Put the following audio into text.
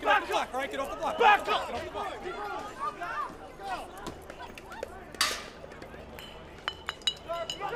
Back up!